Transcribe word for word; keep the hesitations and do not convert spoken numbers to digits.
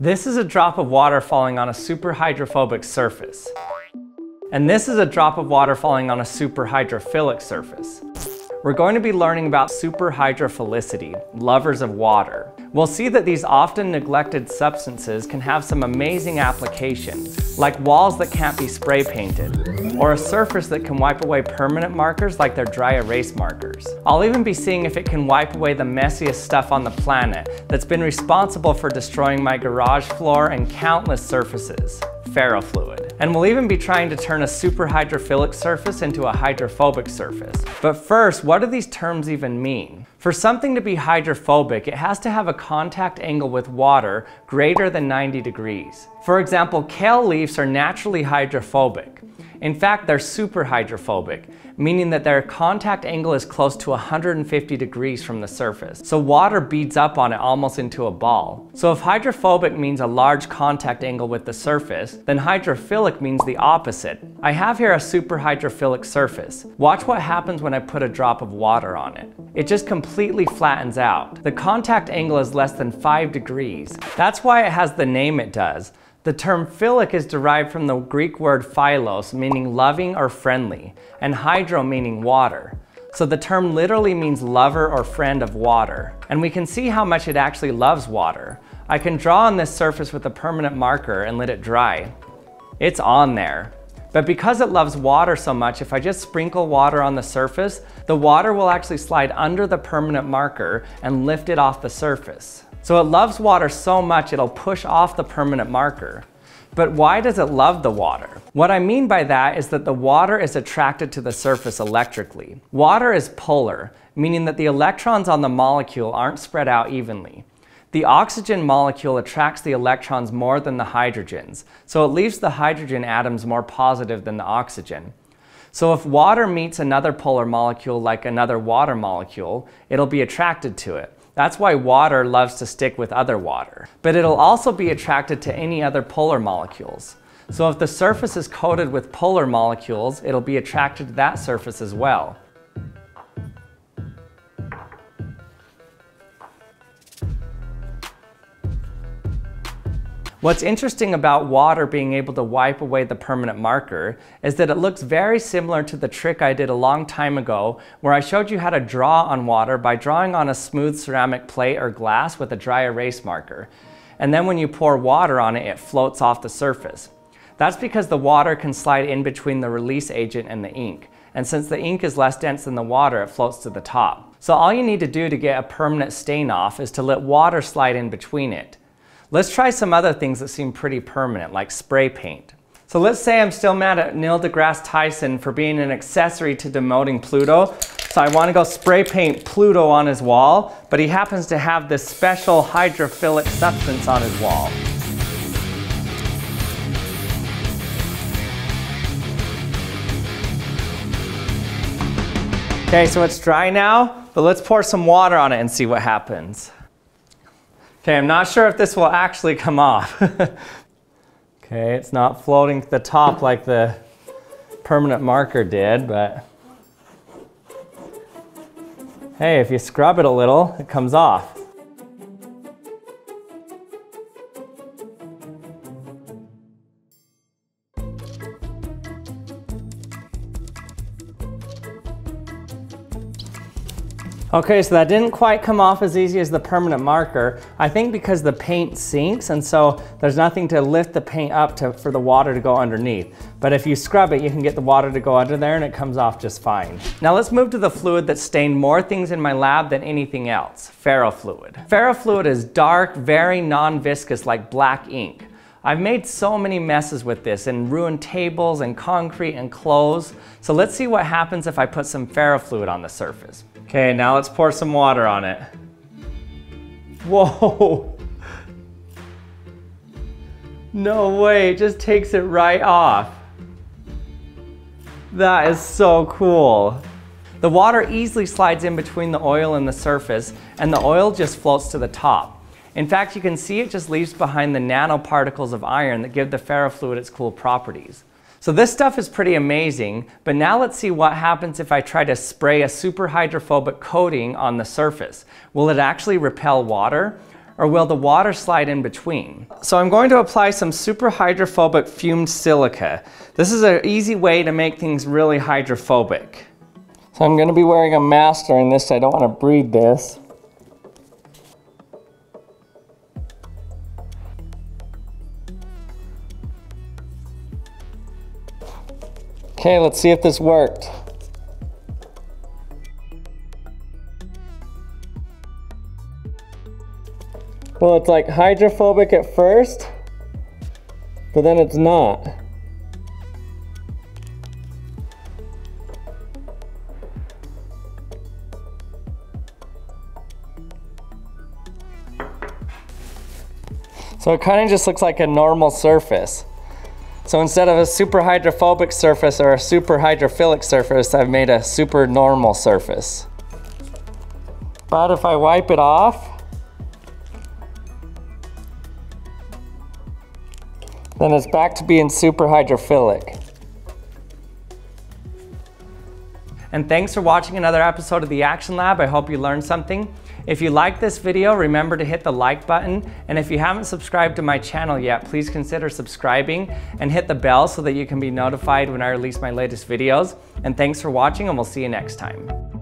This is a drop of water falling on a super hydrophobic surface. And this is a drop of water falling on a super hydrophilic surface. We're going to be learning about super hydrophilicity, lovers of water. We'll see that these often neglected substances can have some amazing applications, like walls that can't be spray painted, or a surface that can wipe away permanent markers like their dry erase markers. I'll even be seeing if it can wipe away the messiest stuff on the planet that's been responsible for destroying my garage floor and countless surfaces, ferrofluid. And we'll even be trying to turn a super hydrophilic surface into a hydrophobic surface. But first, what do these terms even mean? For something to be hydrophobic, it has to have a contact angle with water greater than ninety degrees. For example, kale leaves are naturally hydrophobic. In fact, they're super hydrophobic, meaning that their contact angle is close to one hundred fifty degrees from the surface. So water beads up on it almost into a ball. So if hydrophobic means a large contact angle with the surface, then hydrophilic means the opposite. I have here a super hydrophilic surface. Watch what happens when I put a drop of water on it. It just completely flattens out. The contact angle is less than five degrees. That's why it has the name it does. The term philic is derived from the Greek word philos, meaning loving or friendly, and hydro meaning water. So the term literally means lover or friend of water. And we can see how much it actually loves water. I can draw on this surface with a permanent marker and let it dry. It's on there. But because it loves water so much, if I just sprinkle water on the surface, the water will actually slide under the permanent marker and lift it off the surface. So it loves water so much it'll push off the permanent marker. But why does it love the water? What I mean by that is that the water is attracted to the surface electrically. Water is polar, meaning that the electrons on the molecule aren't spread out evenly. The oxygen molecule attracts the electrons more than the hydrogens, so it leaves the hydrogen atoms more positive than the oxygen. So if water meets another polar molecule like another water molecule, it'll be attracted to it. That's why water loves to stick with other water. But it'll also be attracted to any other polar molecules. So if the surface is coated with polar molecules, it'll be attracted to that surface as well. What's interesting about water being able to wipe away the permanent marker is that it looks very similar to the trick I did a long time ago where I showed you how to draw on water by drawing on a smooth ceramic plate or glass with a dry erase marker. And then when you pour water on it, it floats off the surface. That's because the water can slide in between the release agent and the ink. And since the ink is less dense than the water, it floats to the top. So all you need to do to get a permanent stain off is to let water slide in between it. Let's try some other things that seem pretty permanent, like spray paint. So let's say I'm still mad at Neil deGrasse Tyson for being an accessory to demoting Pluto. So I want to go spray paint Pluto on his wall, but he happens to have this special hydrophilic substance on his wall. Okay, so it's dry now, but let's pour some water on it and see what happens. Okay, I'm not sure if this will actually come off. Okay, it's not floating to the top like the permanent marker did, but hey, if you scrub it a little, it comes off. Okay, so that didn't quite come off as easy as the permanent marker. I think because the paint sinks, and so there's nothing to lift the paint up to, for the water to go underneath. But if you scrub it, you can get the water to go under there and it comes off just fine. Now let's move to the fluid that stained more things in my lab than anything else, ferrofluid. Ferrofluid is dark, very non-viscous, like black ink. I've made so many messes with this and ruined tables and concrete and clothes. So let's see what happens if I put some ferrofluid on the surface. Okay, now let's pour some water on it. Whoa! No way, it just takes it right off. That is so cool. The water easily slides in between the oil and the surface, and the oil just floats to the top. In fact, you can see it just leaves behind the nanoparticles of iron that give the ferrofluid its cool properties. So this stuff is pretty amazing, but now let's see what happens if I try to spray a super hydrophobic coating on the surface. Will it actually repel water? or will the water slide in between? So I'm going to apply some super hydrophobic fumed silica. This is an easy way to make things really hydrophobic. So I'm going to be wearing a mask during this, so I don't want to breathe this. Okay, let's see if this worked. Well, it's like hydrophobic at first, but then it's not. So it kind of just looks like a normal surface. So instead of a super hydrophobic surface or a super hydrophilic surface, I've made a super normal surface. But if I wipe it off, then it's back to being super hydrophilic. And thanks for watching another episode of The Action Lab. I hope you learned something. If you like this video, remember to hit the like button. And if you haven't subscribed to my channel yet, please consider subscribing and hit the bell so that you can be notified when I release my latest videos. And thanks for watching, and we'll see you next time.